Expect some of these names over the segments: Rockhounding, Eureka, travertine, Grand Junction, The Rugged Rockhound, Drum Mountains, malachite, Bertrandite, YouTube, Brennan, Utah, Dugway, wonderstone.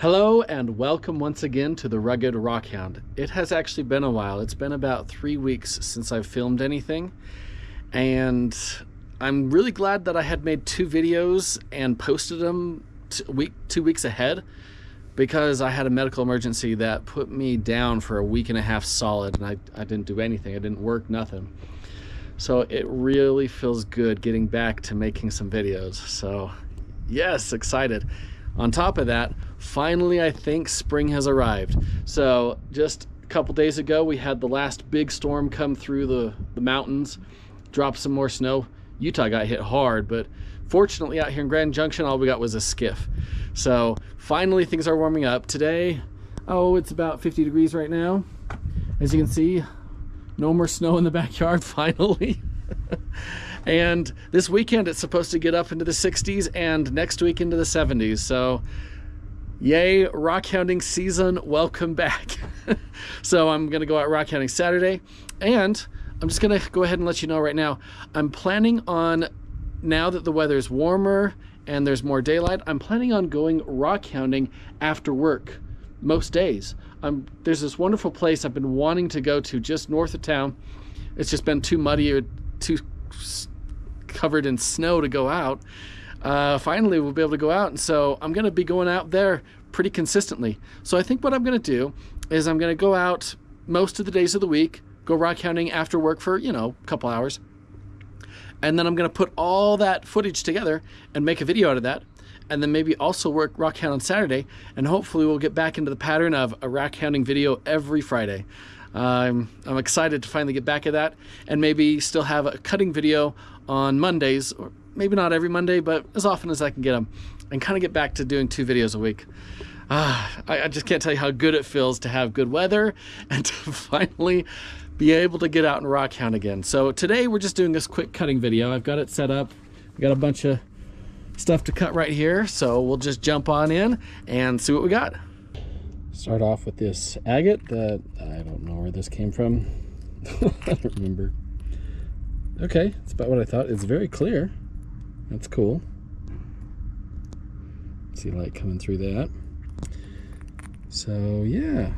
Hello and welcome once again to The Rugged Rockhound. It has actually been a while. It's been about 3 weeks since I've filmed anything, and I'm really glad that I had made 2 videos and posted them 2 weeks ahead, because I had a medical emergency that put me down for a week and a half solid, and I didn't do anything. I didn't work, nothing. So it really feels good getting back to making some videos. So yes, excited. On top of that, finally, I think spring has arrived. So just a couple days ago, we had the last big storm come through the mountains, drop some more snow. Utah got hit hard, but fortunately out here in Grand Junction, all we got was a skiff. So finally things are warming up. Today, it's about 50 degrees right now. As you can see, no more snow in the backyard, finally. And this weekend it's supposed to get up into the 60s and next week into the 70s. So yay, rock hounding season, welcome back. So I'm gonna go out rock hounding Saturday, and I'm just gonna go ahead and let you know right now, I'm planning on, now that the weather's warmer and there's more daylight, I'm planning on going rock hounding after work most days. There's this wonderful place I've been wanting to go to just north of town. It's just been too muddy or too covered in snow to go out. Finally we'll be able to go out, and so I'm gonna be going out there pretty consistently. So I think what I'm gonna do is I'm gonna go out most of the days of the week, go rock hounding after work for, you know, a couple hours, and then I'm gonna put all that footage together and make a video out of that, and then maybe also work rock hound on Saturday, and hopefully we'll get back into the pattern of a rock hounding video every Friday. I'm excited to finally get back at that, and maybe still have a cutting video on Mondays, or maybe not every Monday, but as often as I can get them, and kind of get back to doing 2 videos a week. I just can't tell you how good it feels to have good weather and to finally be able to get out and rock hound again. So today we're just doing this quick cutting video. I've got it set up. I've got a bunch of stuff to cut right here, so we'll just jump on in and see what we got. Start off with this agate that I don't know where this came from. I don't remember. Okay, it's about what I thought. It's very clear. That's cool. See light coming through that. So yeah,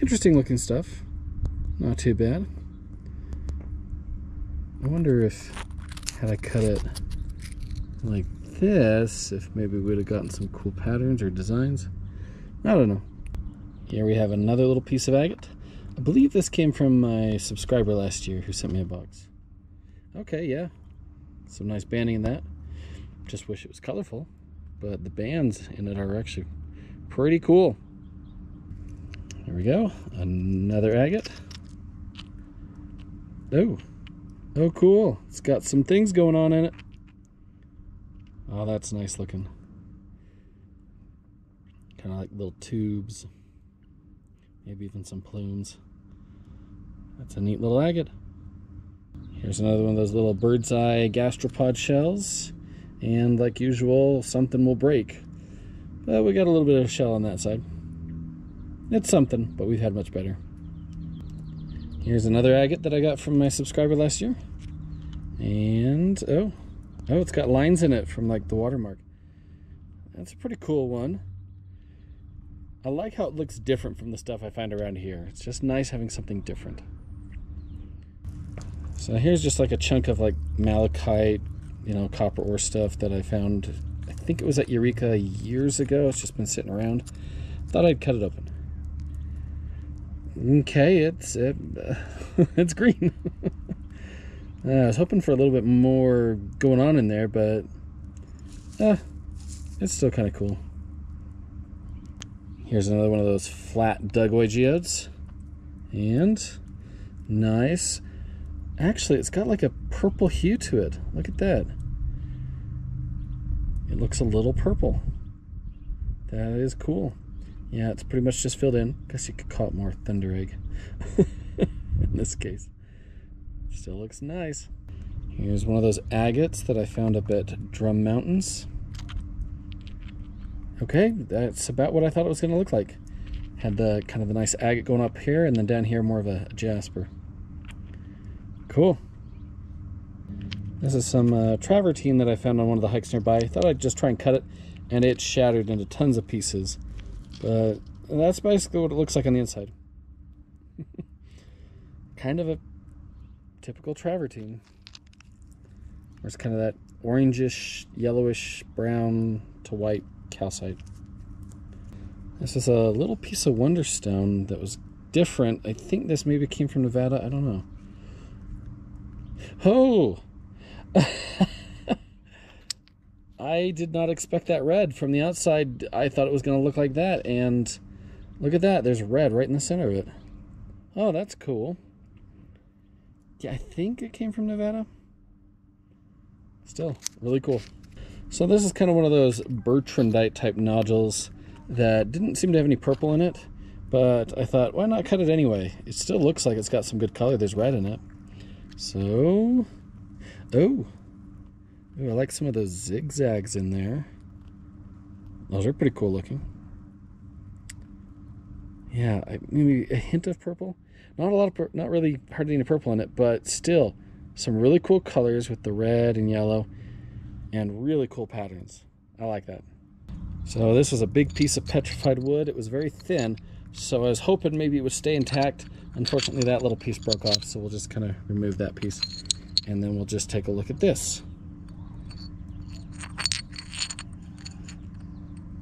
interesting looking stuff. Not too bad. I wonder if had I cut it like this, if maybe we'd have gotten some cool patterns or designs. I don't know. Here we have another little piece of agate. I believe this came from my subscriber last year who sent me a box. Okay, yeah, some nice banding in that. Just wish it was colorful, but the bands in it are actually pretty cool. There we go, another agate. Oh cool, it's got some things going on in it. Oh, that's nice looking. Kind of like little tubes. Maybe even some plumes. That's a neat little agate. Here's another one of those little bird's eye gastropod shells. And like usual, something will break. But we got a little bit of shell on that side. It's something, but we've had much better. Here's another agate that I got from my subscriber last year. And, oh, it's got lines in it from like the watermark. That's a pretty cool one. I like how it looks different from the stuff I find around here. It's just nice having something different. So here's just like a chunk of like malachite, you know, copper ore stuff that I found. I think it was at Eureka years ago. It's just been sitting around. Thought I'd cut it open. Okay, it's green. I was hoping for a little bit more going on in there, but it's still kind of cool. Here's another one of those flat Dugway geodes. And nice. Actually, it's got like a purple hue to it. Look at that. It looks a little purple. That is cool. Yeah, it's pretty much just filled in. Guess you could call it more thunder egg in this case. Still looks nice. Here's one of those agates that I found up at Drum Mountains. Okay, that's about what I thought it was going to look like. Had the kind of a nice agate going up here, and then down here more of a jasper. Cool. This is some travertine that I found on one of the hikes nearby. I thought I'd just try and cut it and it shattered into tons of pieces. But that's basically what it looks like on the inside. Kind of a typical travertine. There's kind of that orangish, yellowish, brown to white calcite. This is a little piece of wonderstone that was different. I think this maybe came from Nevada. I don't know. Oh! I did not expect that red. From the outside, I thought it was going to look like that. And look at that. There's red right in the center of it. Oh, that's cool. Yeah, I think it came from Nevada. Still, really cool. So this is kind of one of those Bertrandite type nodules that didn't seem to have any purple in it, but I thought, why not cut it anyway? It still looks like it's got some good color. There's red in it. So, oh, ooh, I like some of those zigzags in there. Those are pretty cool looking. Yeah, maybe a hint of purple. Not a lot of, not really hardly any purple in it, but still some really cool colors with the red and yellow and really cool patterns. I like that. So this was a big piece of petrified wood. It was very thin, so I was hoping maybe it would stay intact. Unfortunately, that little piece broke off, so we'll just kind of remove that piece, and then we'll just take a look at this.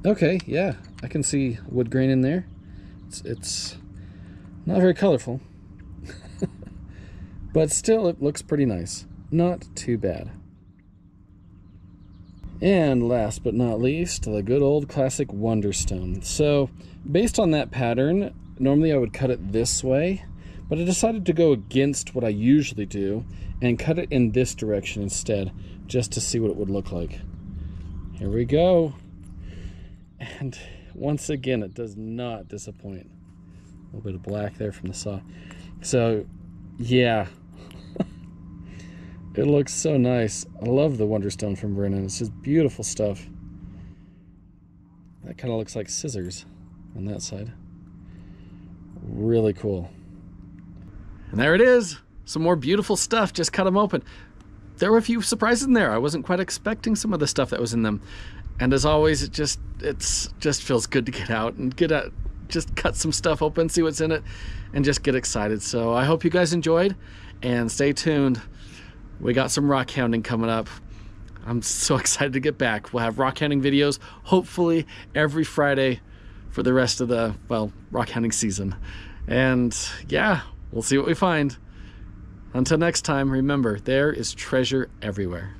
Okay, yeah, I can see wood grain in there. It's not very colorful, but still it looks pretty nice. Not too bad. And last but not least, the good old classic wonderstone. So based on that pattern, normally I would cut it this way, but I decided to go against what I usually do and cut it in this direction instead, just to see what it would look like. Here we go. And once again, it does not disappoint. A little bit of black there from the saw. So yeah, it looks so nice. I love the wonderstone from Brennan. It's just beautiful stuff. That kind of looks like scissors on that side. Really cool. And there it is. Some more beautiful stuff. Just cut them open. There were a few surprises in there. I wasn't quite expecting some of the stuff that was in them. And as always, it just feels good to get out and get out, just cut some stuff open, see what's in it, and just get excited. So I hope you guys enjoyed, and stay tuned. We got some rock hounding coming up. I'm so excited to get back. We'll have rock hounding videos, hopefully every Friday for the rest of the, well, rock hounding season. And yeah, we'll see what we find. Until next time, remember, there is treasure everywhere.